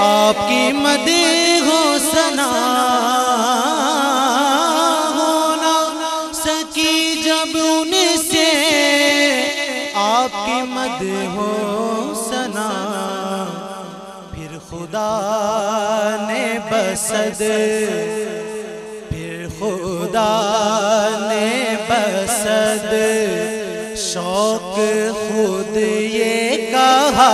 आपकी मदे हो सना होना सकी जब उनसे आपकी मद हो सना। फिर खुदा ने बसद शौक खुद ये कहा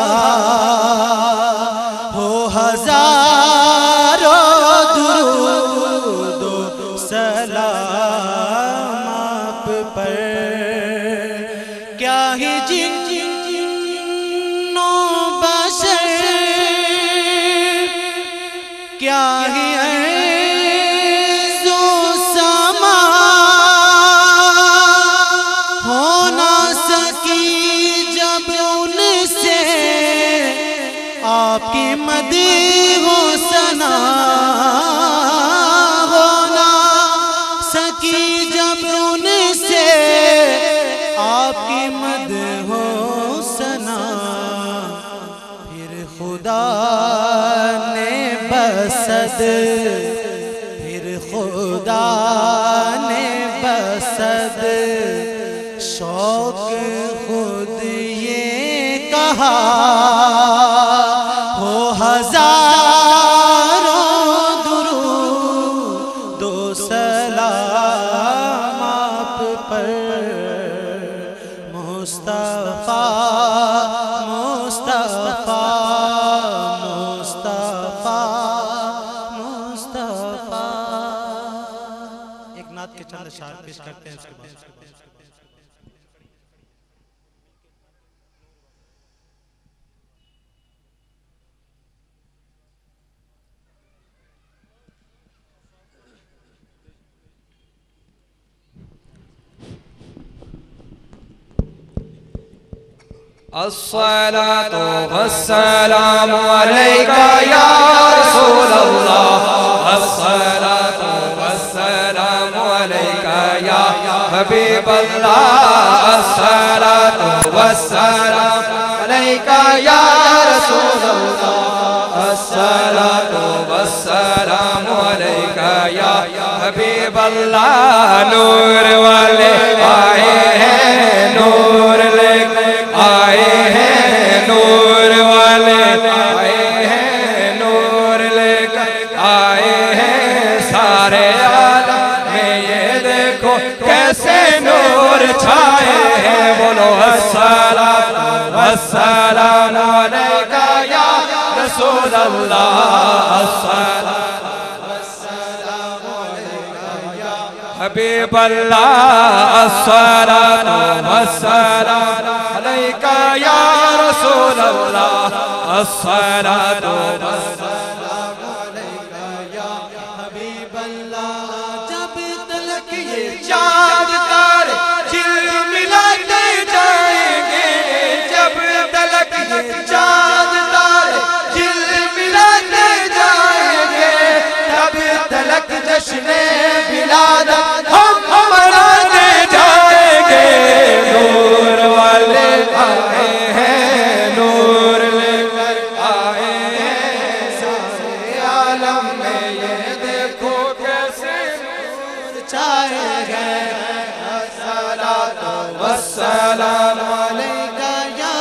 आपकी मदे हो सना होना सकी जब उनसे आपकी मद हो सना। फिर खुदा ने बसद शौक खुद ये कहा पेश करते हैं। अस्सलातु वस्सलामु अलैका या रसूलल्लाह, अस्सलातु वस्सलामु अलैका या हबीबल्लाह, अस्सलातु वस्सलामु अलैका या रसूलल्लाह, अस्सलातु वस्सलामु अलैका या हबीबल्लाह। नूर वाले आए हैं नूर लेकर आए हैं, नूर वाले आए हैं नूर लेकर आए हैं। सारे आलम में ये देखो कैसे नूर छाए हैं। बोलो अस्सलाम अस्सलाम अलैका या रसूल अल्लाह, अस्सलाम अस्सलाम अलैका या हबीब अल्लाह, अस्सलाम अस्सलाम अलैका या रसूल अल्लाह, अस्सलातु वस्सलामु अलैका या हबीब अल्लाह। जब तलक ये चाँद तारे झिलमिलाते जाएंगे, जब तलक ये चाँद तारे झिलमिलाते जाएंगे, तब तलक जश्ने विलादत हम मनाते जाएंगे। नूर वाले आए हैं नूर लेकर आए हैं, सारे आलम में ये देखो कैसे नूर छाए हैं। अस्सलातु वस्सलामु अलैका या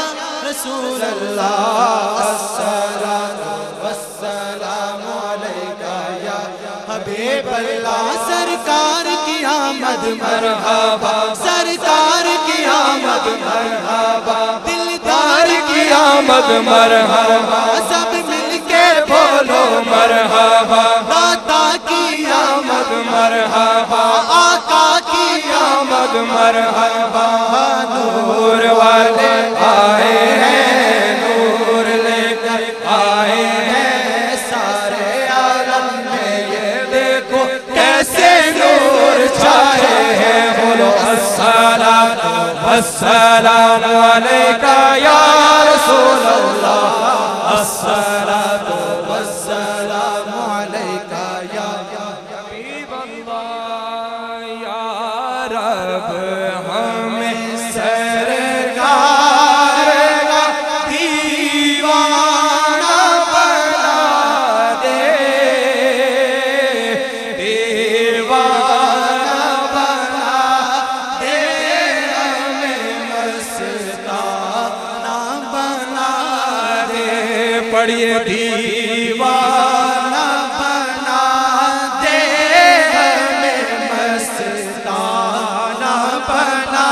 रसूल अल्लाह, अस्सलातु वस्सलामु अलैका या हबीब अल्लाह। सरकार की आमद मरहबा, सरकार की आमद मरहबा, दिलदार की आमद मरहबा, सब मिलके बोलो मरहबा। दाता की आमद मरहबा, आका की आमद मरहबा। नूर वाले आए हैं नूर लेकर आए हैं, सारे आलम में ये देखो कैसे नूर छाए हैं। बोलो अस्सलाम अस्सलामु अलैका या रसूल अल्लाह, अस्सलातु वस्सलामु अलैका या हबीब अल्लाह। दीवाना बना दे हमें, मस्ताना बना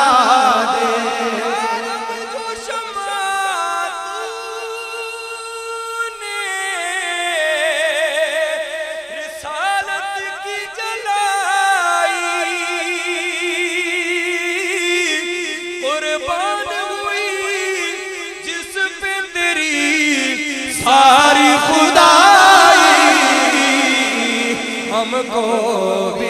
दे। जो शम्मा तूने रिसालत की जलाई, कुर्बान हुई जिस पे तेरी सारी खुदाई, हमको